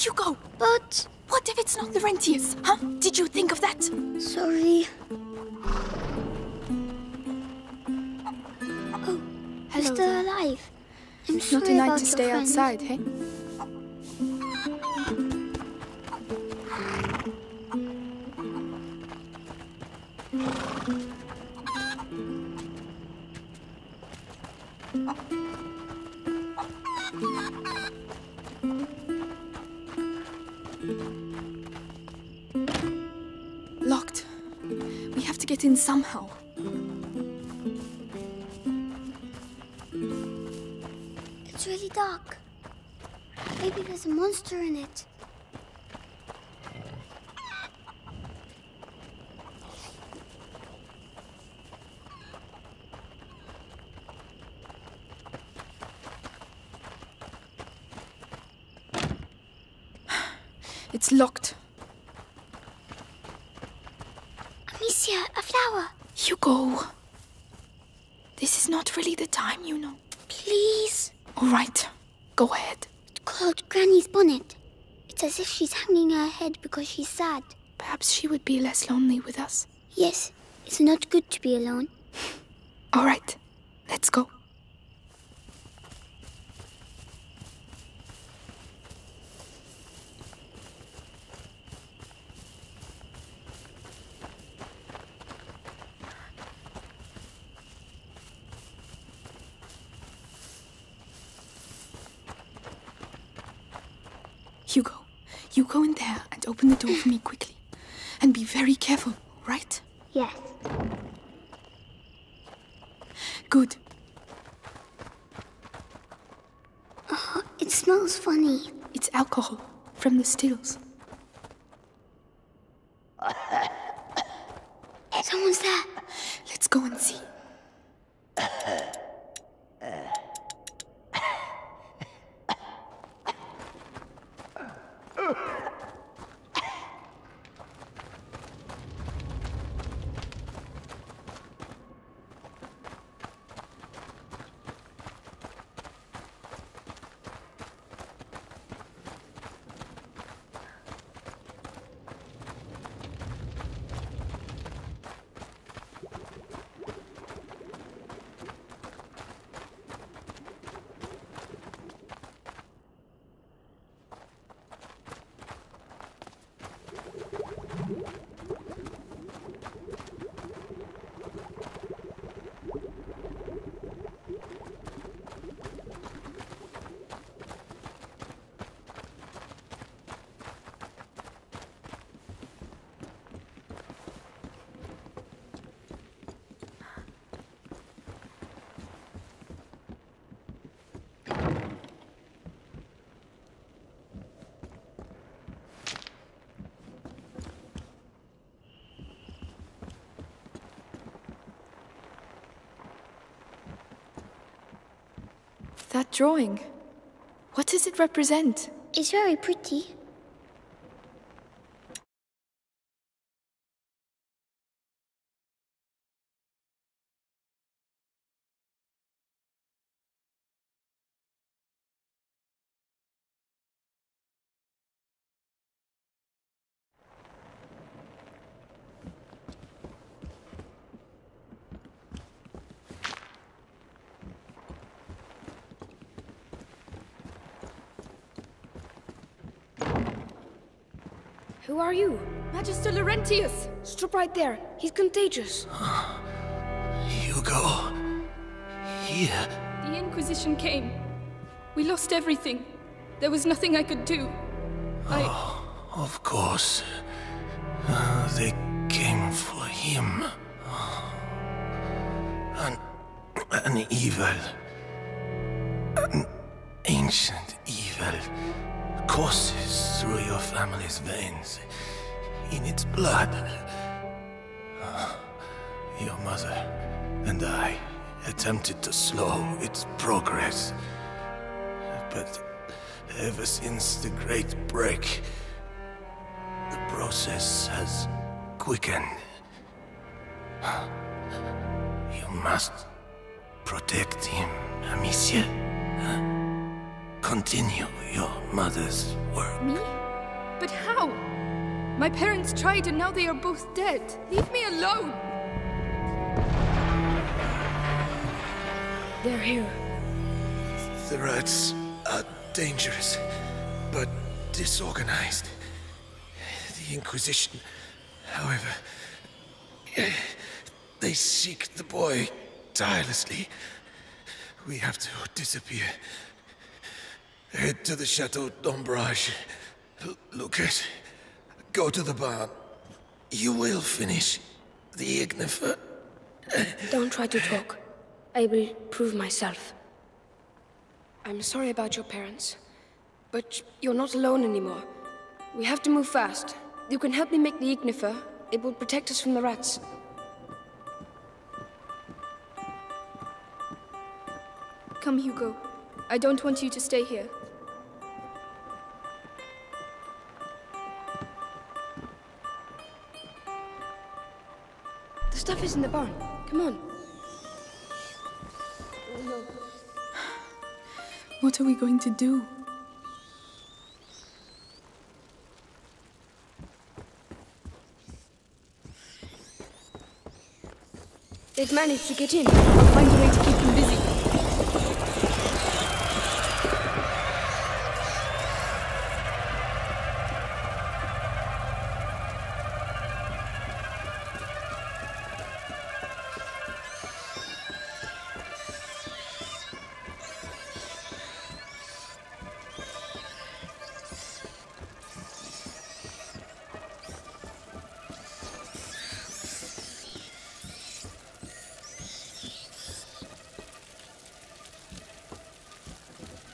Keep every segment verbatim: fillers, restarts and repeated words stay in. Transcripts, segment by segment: Hugo! But... what if it's not Laurentius, huh? Did you think of that? Sorry. Oh, hello, you're still alive. I'm sorry about your friend. Not a night to stay outside, hey? Locked. We have to get in somehow. It's really dark. Maybe there's a monster in it. It's locked. Amicia, a flower. Hugo. This is not really the time, you know. Please. All right. Go ahead. It's called Granny's bonnet. It's as if she's hanging her head because she's sad. Perhaps she would be less lonely with us. Yes. It's not good to be alone. All right. Let's go. Hugo, you go in there and open the door for me quickly. And be very careful, right? Yes. Good. Oh, it smells funny. It's alcohol from the stills. Someone's there. Let's go and see. That drawing, what does it represent? It's very pretty. Who are you? Magister Laurentius! Stop right there. He's contagious. Hugo... here... The Inquisition came. We lost everything. There was nothing I could do. I... Oh, of course. Uh, they came for him. An... an evil... an ancient evil... courses through your family's veins, in its blood. Your mother and I attempted to slow its progress, but ever since the Great Break, the process has quickened. You must protect him, Amicia. continue your mother's work. Me? But how? My parents tried and now they are both dead. Leave me alone! They're here. The rats are dangerous, but disorganized. The Inquisition, however, they seek the boy tirelessly. We have to disappear. Head to the Château d'Ombrage. Lucas, go to the barn. You will finish the Ignifer. Don't try to talk. I will prove myself. I'm sorry about your parents, but you're not alone anymore. We have to move fast. You can help me make the Ignifer. It will protect us from the rats. Come, Hugo. I don't want you to stay here. The stuff is in the barn. Come on. Oh, no. What are we going to do? They've managed to get in. I'll find a way to keep them busy.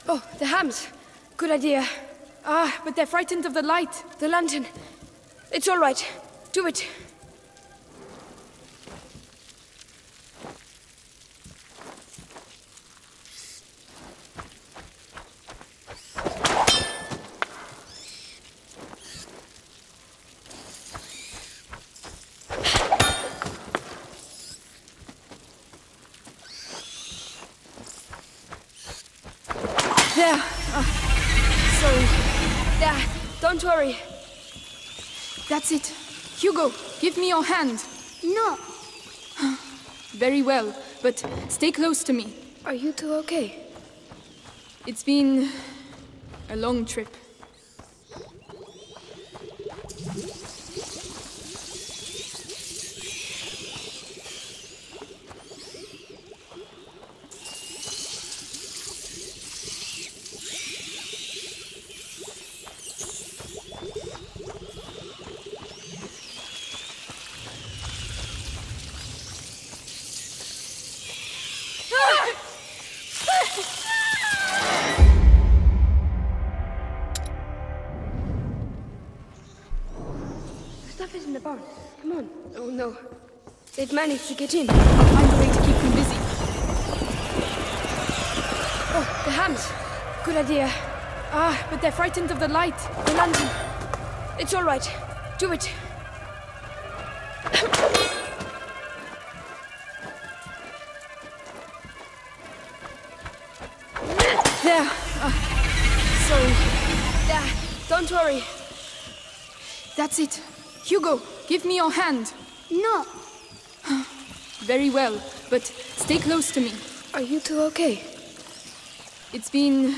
Oh, the hams. Good idea. Ah, but they're frightened of the light, the lantern. It's all right. Do it. There! Oh, sorry. There, don't worry. That's it. Hugo, give me your hand. No. Very well, but stay close to me. Are you two okay? It's been a long trip. Stuff is in the barn. Come on. Oh no. They've managed to get in. I'll find a way to keep them busy. Oh, the hams. Good idea. Ah, but they're frightened of the light, the lantern. It's all right. Do it. There. Oh, sorry. There. Don't worry. That's it. Hugo, give me your hand. No. Very well, but stay close to me. Are you two okay? It's been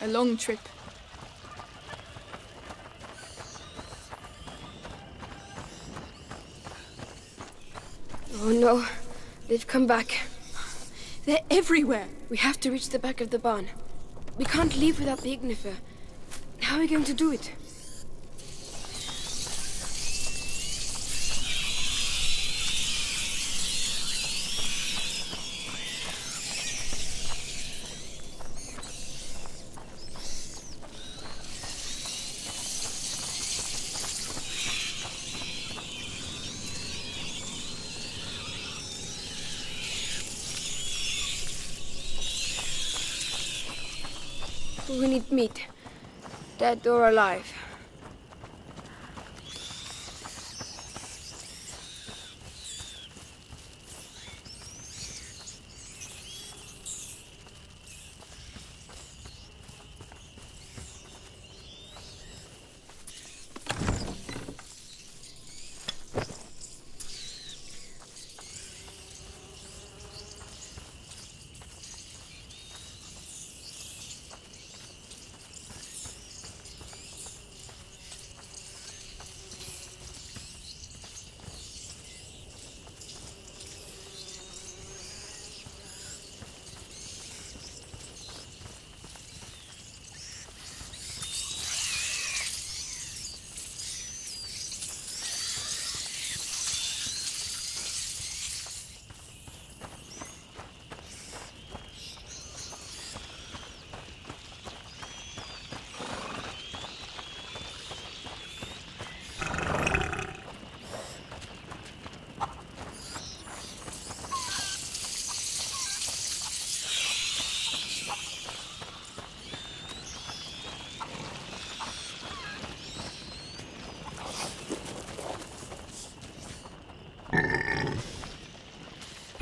a long trip. Oh no, they've come back. They're everywhere. We have to reach the back of the barn. We can't leave without the Ignifer. How are we going to do it? We need meat, dead or alive.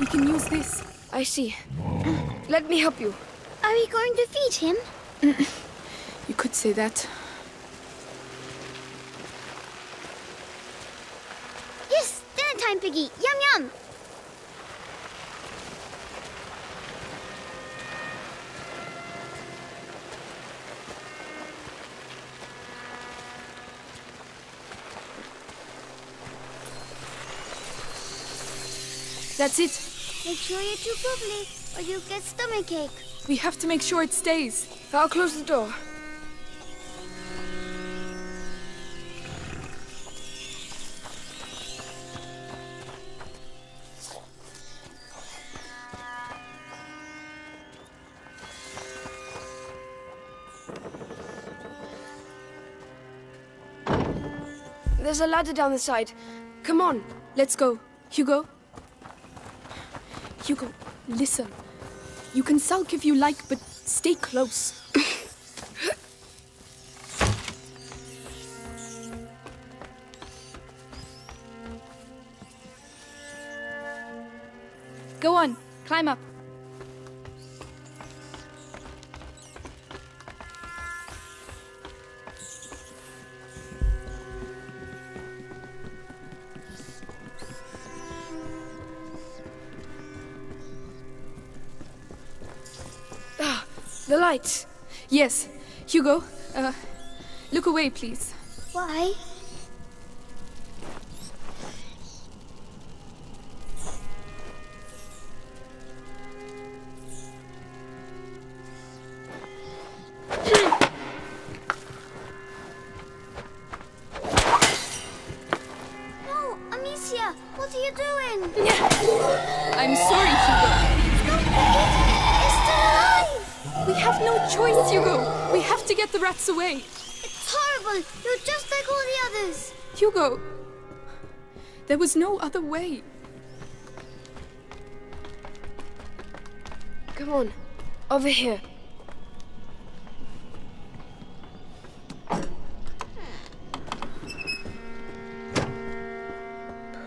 can use this. I see. Let me help you. Are we going to feed him? You could say that. Yes, dinner time, Piggy. Yum, yum. That's it. Make sure you're too bubbly, or you'll get stomach ache. We have to make sure it stays. I'll close the door. There's a ladder down the side. Come on, let's go. Hugo? Hugo, listen. You can sulk if you like, but stay close. Go on, climb up. The light. Yes. Hugo, uh, look away, please. Why? No, Amicia, what are you doing? I'm sorry, Hugo. We have no choice, Hugo. We have to get the rats away. It's horrible. You're just like all the others. Hugo, there was no other way. Come on, over here.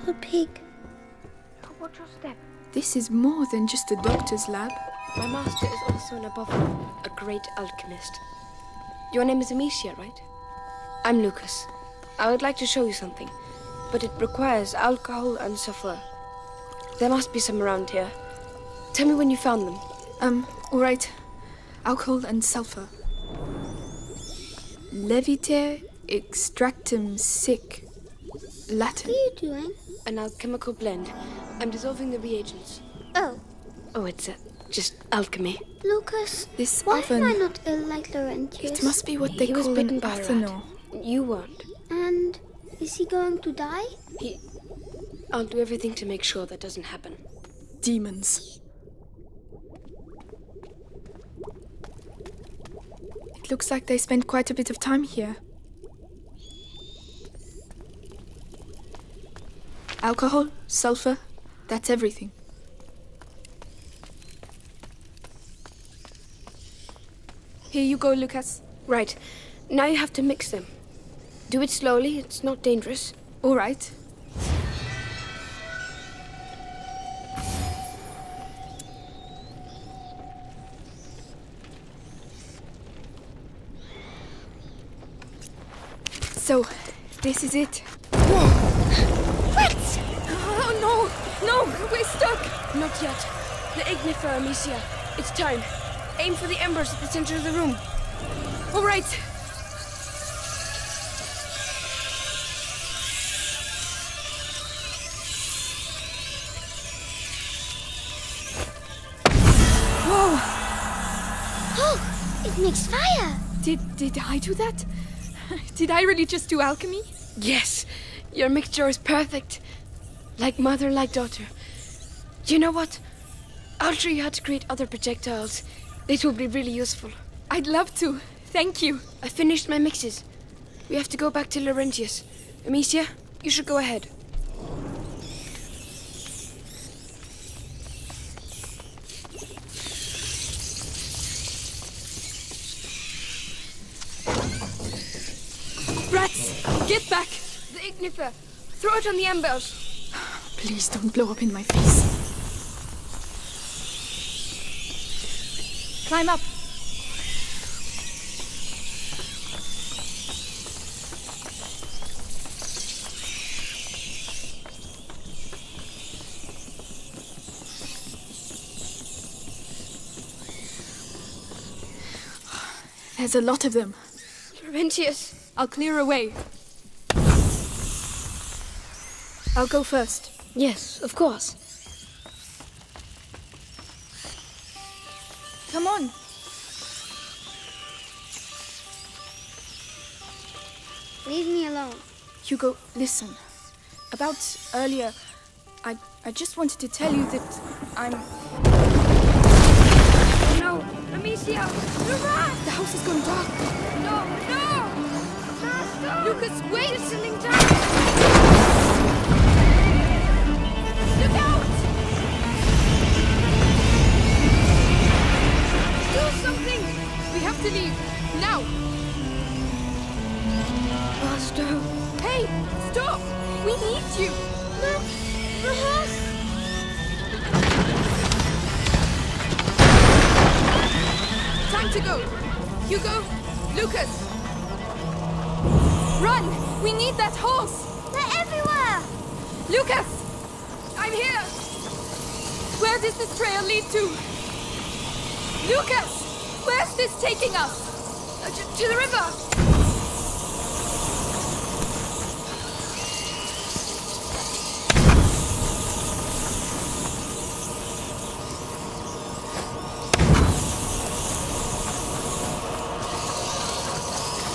Poor pig. Watch your step. This is more than just a doctor's lab. My master is also an apothecary, a great alchemist. Your name is Amicia, right? I'm Lucas. I would like to show you something, but it requires alcohol and sulfur. There must be some around here. Tell me when you found them. Um, all right. Alcohol and sulfur. Leviter extractum sic. Latin. What are you doing? An alchemical blend. I'm dissolving the reagents. Oh. Oh, it's a... just alchemy. Lucas, this why oven, am I not ill like Laurentius? It must be what they he call an bathanol. You weren't. And is he going to die? He... I'll do everything to make sure that doesn't happen. Demons. It looks like they spent quite a bit of time here. Alcohol, sulfur, that's everything. Here you go, Lucas. Right. Now you have to mix them. Do it slowly. It's not dangerous. All right. So, this is it. Whoa! What? Oh, no! No! We're stuck! Not yet. The Ignifer, Amicia. It's time. Aim for the embers at the center of the room. All right. Whoa! Oh, it makes fire. Did did I do that? Did I really just do alchemy? Yes. Your mixture is perfect. Like mother, like daughter. You know what? I'll show you how to create other projectiles. It will be really useful. I'd love to. Thank you. I finished my mixes. We have to go back to Laurentius. Amicia, you should go ahead. Rats, get back! The Ignifer! Throw it on the embers! Please don't blow up in my face. Climb up. There's a lot of them. Laurentius! I'll clear away. I'll go first. Yes, of course. Come on. Leave me alone. Hugo, listen. About earlier, I, I just wanted to tell you that I'm... Oh no! Amicia! The rat! The house has gone dark. No, no! Faster! Lucas, wait! You're selling time! Look out! Do something! We have to leave. Now! Faster! Hey! Stop! We need you! Look! The house! Time to go! Hugo! Lucas! Run! We need that horse! They're everywhere! Lucas! I'm here! Where does this trail lead to? Lucas! Where's this taking us? Uh, to, to the river!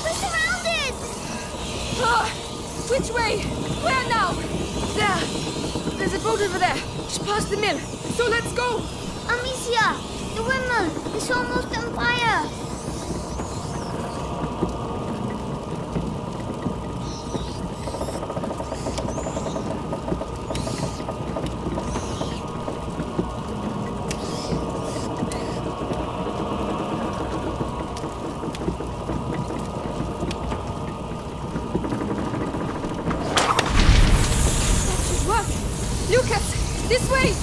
We're surrounded! Oh, which way? Where now? There! There's a boat over there, just past the mill. So let's go! Amicia! The windmill! It's almost on fire! That should work! Lucas! This way!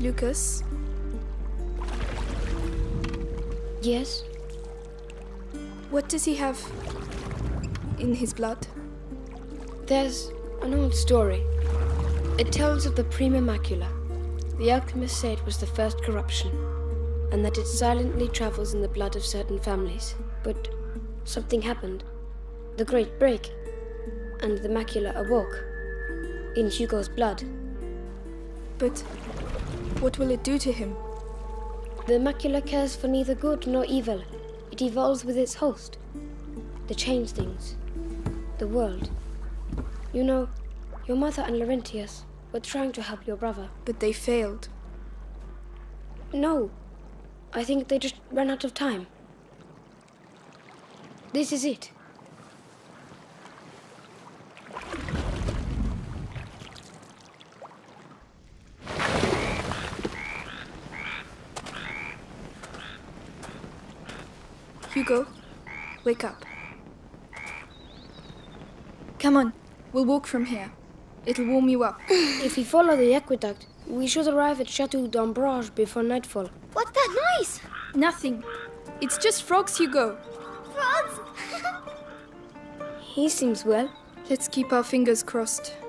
Lucas? Yes? What does he have in his blood? There's an old story. It tells of the prima macula. The alchemists say it was the first corruption, and that it silently travels in the blood of certain families. But something happened. The Great Break, and the macula awoke in Hugo's blood. But... what will it do to him? The macula cares for neither good nor evil. It evolves with its host. They change things. The world. You know, your mother and Laurentius were trying to help your brother. But they failed. No. I think they just ran out of time. This is it. Hugo, wake up. Come on, we'll walk from here. It'll warm you up. If we follow the aqueduct, we should arrive at Château d'Ombrage before nightfall. What's that noise? Nothing. It's just frogs, Hugo. Frogs? He seems well. Let's keep our fingers crossed.